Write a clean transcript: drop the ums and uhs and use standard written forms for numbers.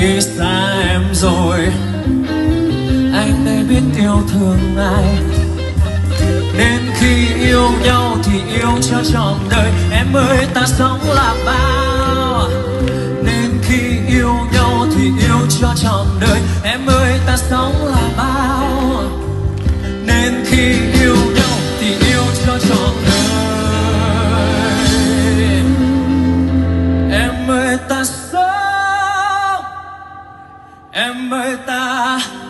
đi xa em rồi. Anh đây biết yêu thương ai, nên khi yêu nhau thì yêu cho trọn đời. Em ơi ta sống là bao, nên khi yêu nhau thì yêu cho trọn đời. Em ơi ta sống là bao, nên khi yêu nhau thì yêu cho trọn đời. Em ơi ta sống, em ơi ta